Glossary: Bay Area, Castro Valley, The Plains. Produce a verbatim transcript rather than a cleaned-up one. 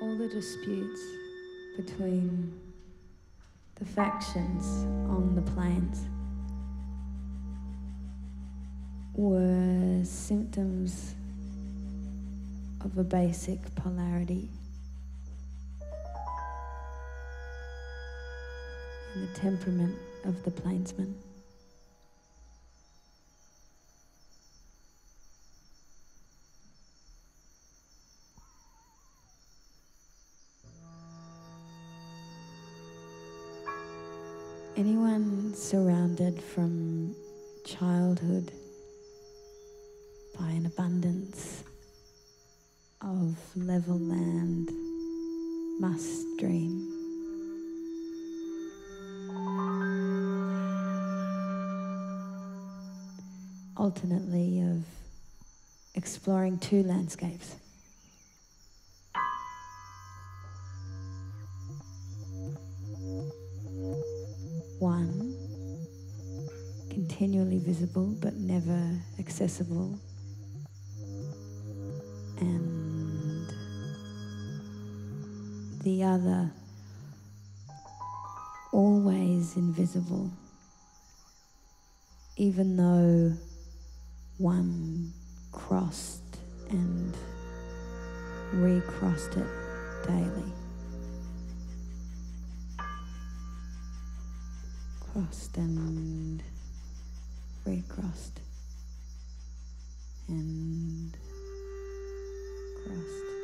all the disputes between the factions on the plains were symptoms of a basic polarity. The temperament of the plainsman. Anyone surrounded from childhood by an abundance of level land must dream. Alternately of exploring two landscapes. One, continually visible but never accessible, and the other, always invisible, even though one crossed and recrossed it daily. Crossed and recrossed and crossed.